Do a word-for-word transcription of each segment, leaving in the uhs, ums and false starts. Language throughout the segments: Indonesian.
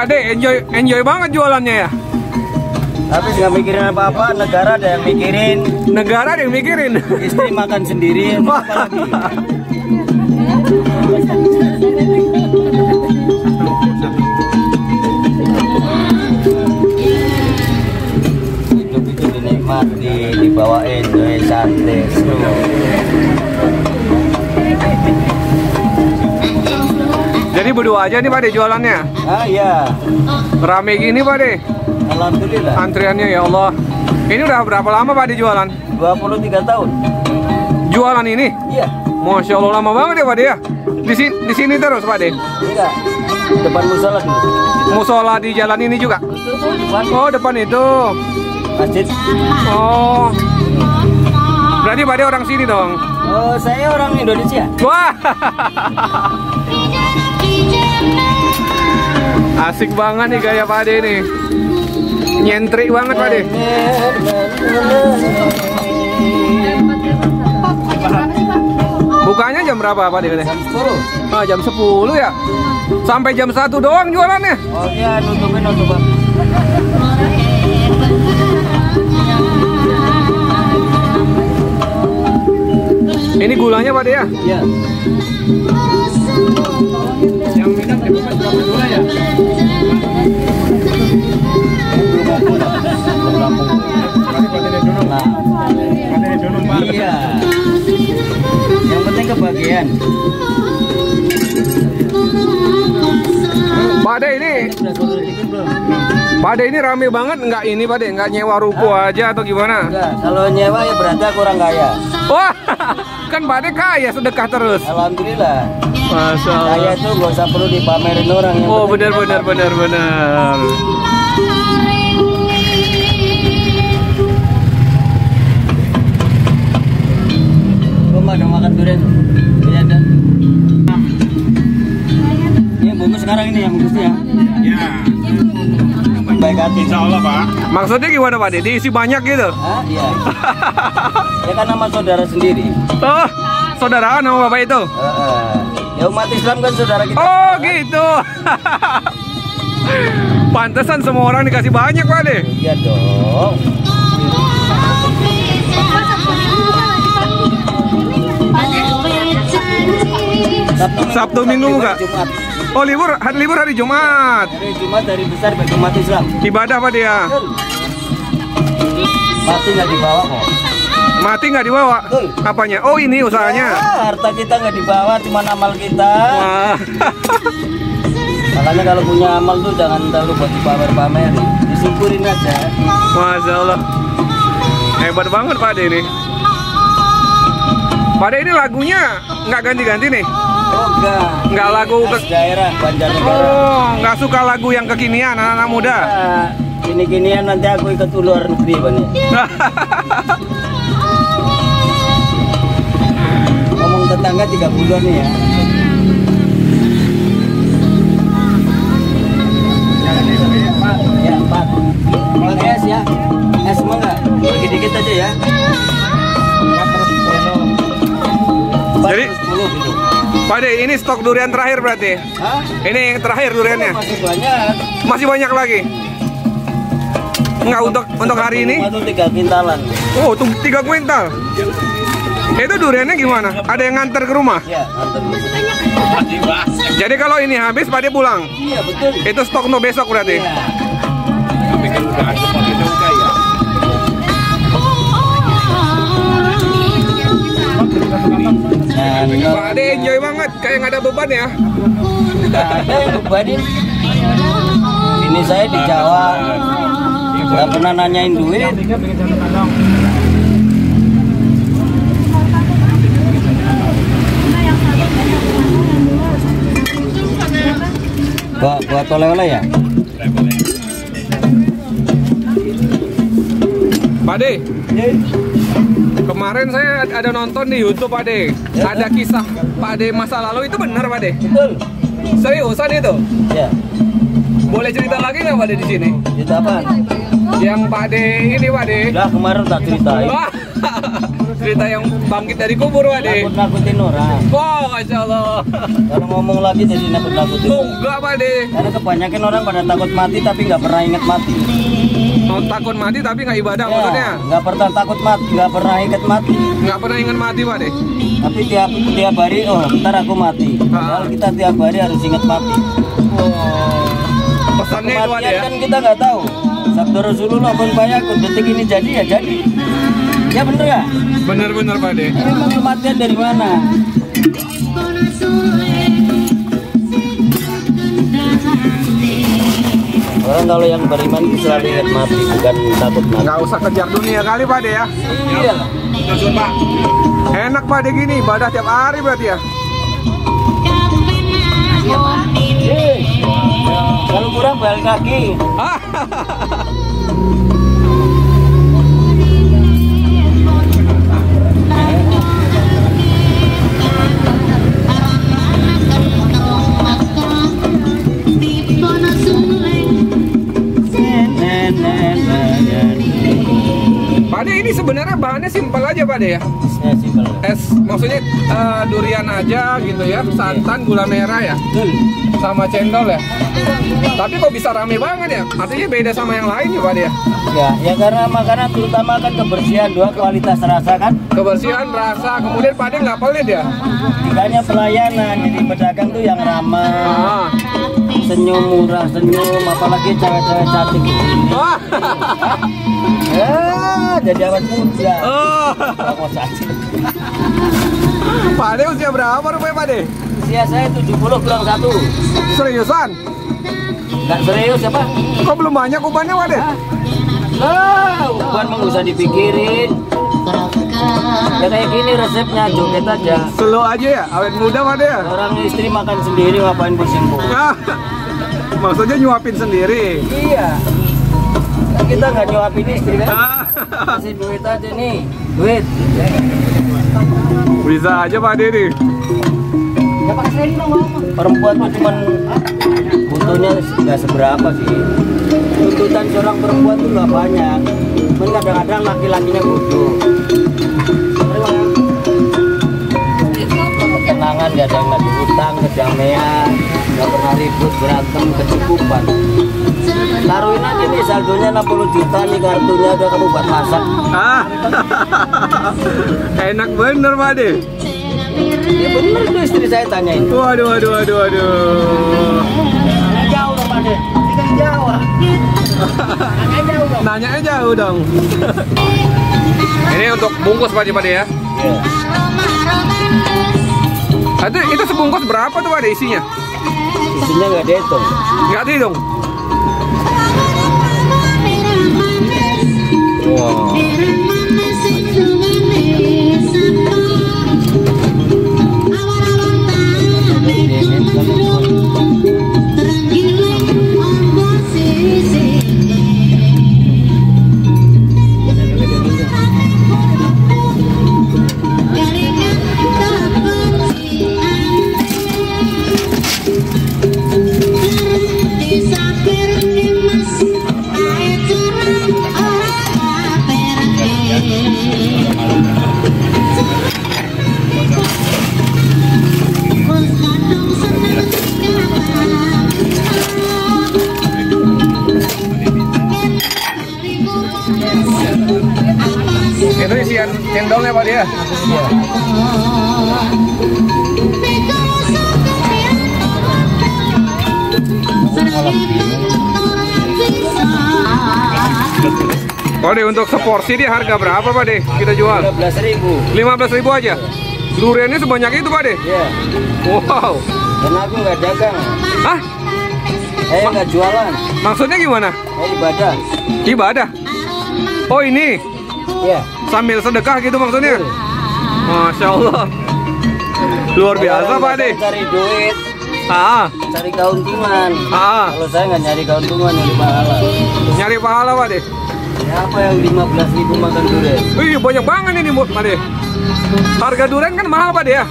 Ade enjoy enjoy banget jualannya ya. Habis nggak mikirin apa-apa, negara ada yang mikirin. Negara ada yang mikirin. Istri makan sendiri. Apa lagi? Hidup itu dinikmati, dibawain duit santai. Jadi berdua aja nih Pak De jualannya? Ah iya. Rame gini Pak De? Alhamdulillah. Antriannya ya Allah. Ini udah berapa lama Pak De jualan? dua puluh tiga tahun. Jualan ini? Iya. Masya Allah, lama banget ya Pak De ya? Di sini, di sini terus Pak De? Enggak. Depan musola dulu. Musola di jalan ini juga? Depan. Oh depan itu. Masjid. Oh. Berarti Pak De orang sini dong? Oh saya orang Indonesia. Wah. Asik banget nih gaya Pak Ade nih. Nyentrik banget Pak Ade. Bukanya jam berapa Pak Ade? Jam sepuluh. Oh, jam sepuluh ya? Sampai jam satu doang jualannya? Oh iya, nutupin nutupin. Ini gulanya Pak Ade ya? Iya. Yang minum di bukan berapa gula ya? Iya. Yang penting kebahagiaan. Pak De ini, Pak De ini rame banget nggak ini Pak De? Nggak nyewa ruko ah. aja atau gimana? Enggak, kalau nyewa ya berarti kurang kaya. Wah, kan Pak De kaya sedekah terus. Alhamdulillah. Masya Allah. Kaya tuh nggak usah perlu dipamerin orang. Yang oh benar benar benar benar. Gue mau dong makan durian. Bungkus sekarang ini yang bungkus ya. Ya. Baik hati. Insya Allah Pak. Maksudnya gimana Pak De? Diisi banyak gitu? Ah iya. Ya kan nama saudara sendiri. Oh, saudaraan sama Bapak itu? Uh, uh. Ya umat Islam kan saudara kita. Oh kan? Gitu. Pantesan semua orang dikasih banyak Pak De. Iya dong. Sabtu, Sabtu Minggu enggak? Oh libur, hari libur hari Jumat. Hari Jumat dari besar bagi umat Islam. Ibadah Pak dia. Betul. Mati nggak dibawa kok. Mati nggak dibawa? Betul. Apanya? Oh ini usahanya. Ya, harta kita nggak dibawa, cuma amal kita. Wah. Makanya kalau punya amal tuh jangan terlalu buat dipamer-pamer, disyukurin aja. Masya Allah. Hebat banget Pak De ini. Pak De ini lagunya nggak ganti-ganti nih. Oh, enggak. Enggak lagu ke daerah Banjarnegara. Oh, enggak suka lagu yang kekinian anak-anak muda. Kini-kinian nanti aku ikut luar negeri, Bani. Ngomong tetangga tiga bulan nih ya. Ya, Pak. Mau es ya? Es mau enggak? Dikit-dikit aja ya. Jadi Pak De, ini stok durian terakhir berarti? Hah? Ini yang terakhir duriannya? Masih banyak. Masih banyak lagi? Enggak, untuk untuk hari ini? Itu tiga kuintalan. Oh, itu tiga kuintal? Itu duriannya gimana? Ada yang nganter ke rumah? Iya, nganter. Jadi kalau ini habis, Pak De pulang? Iya, betul. Itu stok no besok berarti? Iya. Tapi kan udah ada pagi-pagi ya. Pak Ade enjoy banget, kayak nggak ada beban ya? Nggak ada bebanin. Ini saya di Jawa, nggak pernah nanyain duit. Buat buat oleh-oleh ya? Pak Ade. Kemarin saya ada nonton di YouTube Pak De, ya, ada kisah Pak De masa lalu itu benar Pak De? Betul. Seriusan itu? Ya. Boleh cerita lagi nggak Pak De di sini? Cerita apa? Yang Pak De ini Pak De. Lah kemarin tak ceritain. cerita yang bangkit dari kubur, Pakde. Nakut-nakutin orang. Wah, Masya Allah. Kalau ngomong lagi jadi nakut-nakutin. Enggak, Pakde. Karena kebanyakan orang pada takut mati tapi nggak pernah ingat mati. Oh, takut mati tapi nggak ibadah ya, maksudnya? Nggak pernah takut mati, nggak pernah ingat mati. Nggak pernah ingat mati, Pakde. Tapi tiap tiap hari, oh ntar aku mati. Padahal kita tiap hari harus ingat mati. Oh. Pesannya itu ada ya? Kan kita nggak tahu. Sabda Rasulullah pun banyak, detik ini jadi ya jadi. Ya bener ya? Bener-bener, Pakde. Emang kematian dari mana? Orang kalau yang beriman selalu ingat mati, bukan takut mati. Nggak usah kejar dunia kali, Pakde ya? Iya. Enak, Pakde, gini ibadah tiap hari berarti ya? Kalau kurang balik kaki. Pakde, ini sebenarnya bahannya simpel aja, Pakde ya. Ya, simpel. Es maksudnya uh, durian aja gitu ya, santan, gula merah ya, sama cendol ya. Tapi kok bisa rame banget ya? Artinya beda sama yang lain ya, Pakde ya? Ya, ya karena makanan terutama kan kebersihan, dua kualitas rasa kan? Kebersihan, rasa, kemudian Pakde nggak pelit ya? Tidaknya pelayanan, jadi pedagang tuh yang ramah, ah. senyum, murah, senyum, apalagi cewek-cewek cantik. Ah. Ya, jadi awet muda. Oh. Pakde usia berapa rupanya, Pakde? Usia saya tujuh puluh kurang satu. Seriusan? Nggak serius ya, Pak? Kok belum banyak ubannya, Pakde? Lah, uban mah nggak usah dipikirin. Ya kayak gini resepnya, joget aja. Slow aja ya, awet muda, Pakde ya? Orang istri makan sendiri, ngapain pusing-pusing? Nah, maksudnya nyuapin sendiri? Iya. Kita nggak nyuapin istri kan? Kasih duit aja nih, duit. Bisa aja, Pakde nih. Ya, Pak, sering dong ngomong. Perempuan tuh cuman butuhnya nggak seberapa sih. Tuntutan seorang perempuan tuh nggak banyak. Cuman kadang-kadang laki-lakinya butuh. Ketenangan, nggak ada yang ngasih utang, kedamaian, nggak pernah ribut, berantem, kecukupan. Taruhin aja nih saldonya enam puluh juta nih, kartunya udah kamu buat masak. Ah. Enak bener, Pakde. Ya bener tuh istri saya tanyain. Waduh, waduh, waduh, waduh. Nanya jauh dong, Pakde. Ini kan Jawa. Nanya jauh dong. Nanya jauh dong. Ini untuk bungkus, Pakde, Pakde ya. Yeah. Itu itu sebungkus berapa tuh, Pakde, isinya? Isinya nggak dihitung. Nggak dihitung. Wow. Itu isian cendolnya, Pakde ya? Iya. Pakde, untuk seporsi dia harga berapa, Pakde? Kita jual lima belas ribu. lima belas ribu aja? Duriannya sebanyak itu, Pakde? Iya. Wow. Dan aku nggak dagang. Hah? Saya nggak jualan. Maksudnya gimana? Saya ibadah. Ibadah? Oh, ini? Iya. Sambil sedekah gitu maksudnya. Betul. Masya Allah, luar biasa, Pakde. Cari duit, ah, cari keuntungan. Ah, kalau saya nggak nyari keuntungan, nyari pahala. Nyari pahala, Pakde. Siapa yang lima belas ribu makan durian? Wih, banyak banget ini, Pakde. Harga durian kan mahal, Pakde ya?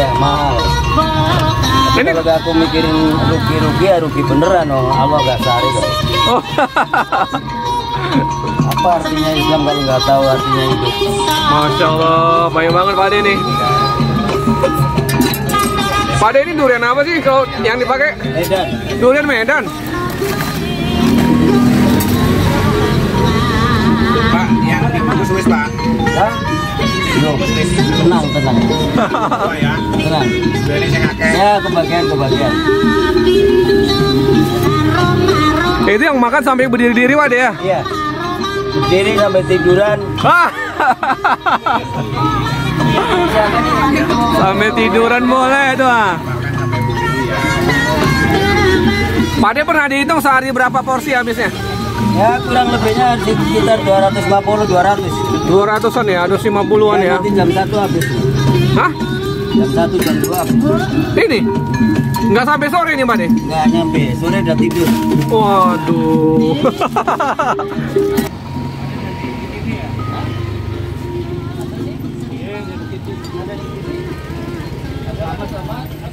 Ya mahal. Ini kalau aku mikirin rugi-rugi, ya rugi beneran. Oh, Allah nggak sehari dong. Oh. apa artinya Islam kalau nggak tahu artinya hidup. Masya Allah, banyak banget Pak Ade nih. Pak Ade ini durian apa sih kalau yang dipakai? Medan. Durian Medan. Pak, yang bagus wis Pak. Hah? Tenang, tenang. Tenang. Ya, kebagian, kebagian. Itu yang makan sampai berdiri-diri Wade ya? Iya. Berdiri sampai tiduran. Sampai tiduran boleh itu ah. Wade pernah dihitung sehari berapa porsi habisnya? Ya kurang lebihnya sekitar dua ratus lima puluh dua ratus. dua ratusan ya, dua ratus lima puluhan ya. Nanti jam satu habis. Hah? Jam satu jam dua habis. Ini? Nggak sampai sore nih Pak deh? Nggak nyampe, sore udah tidur. Waduh.